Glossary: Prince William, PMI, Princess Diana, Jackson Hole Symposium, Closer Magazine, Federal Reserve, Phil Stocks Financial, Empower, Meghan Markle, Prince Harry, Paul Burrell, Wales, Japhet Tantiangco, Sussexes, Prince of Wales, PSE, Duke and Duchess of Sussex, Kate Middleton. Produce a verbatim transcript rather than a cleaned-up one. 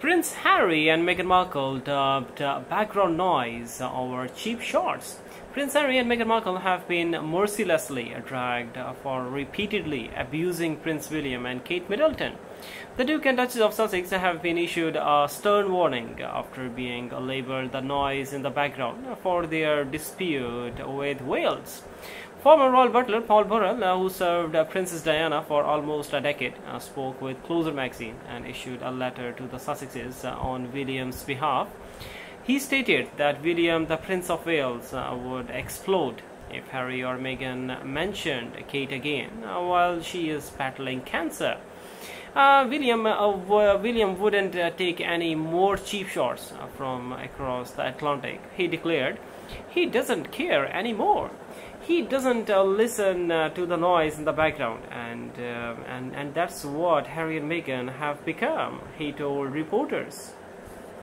Prince Harry and Meghan Markle dubbed uh, background noise over cheap shots. Prince Harry and Meghan Markle have been mercilessly dragged for repeatedly abusing Prince William and Kate Middleton. The Duke and Duchess of Sussex have been issued a stern warning after being labelled the noise in the background for their dispute with Wales. Former royal butler Paul Burrell, uh, who served uh, Princess Diana for almost a decade, uh, spoke with Closer Magazine and issued a letter to the Sussexes uh, on William's behalf. He stated that William, the Prince of Wales, uh, would explode if Harry or Meghan mentioned Kate again uh, while she is battling cancer. Uh, William, uh, uh, William wouldn't uh, take any more cheap shots uh, from across the Atlantic, he declared. He doesn't care anymore. He doesn't uh, listen uh, to the noise in the background, and, uh, and, and that's what Harry and Meghan have become, he told reporters.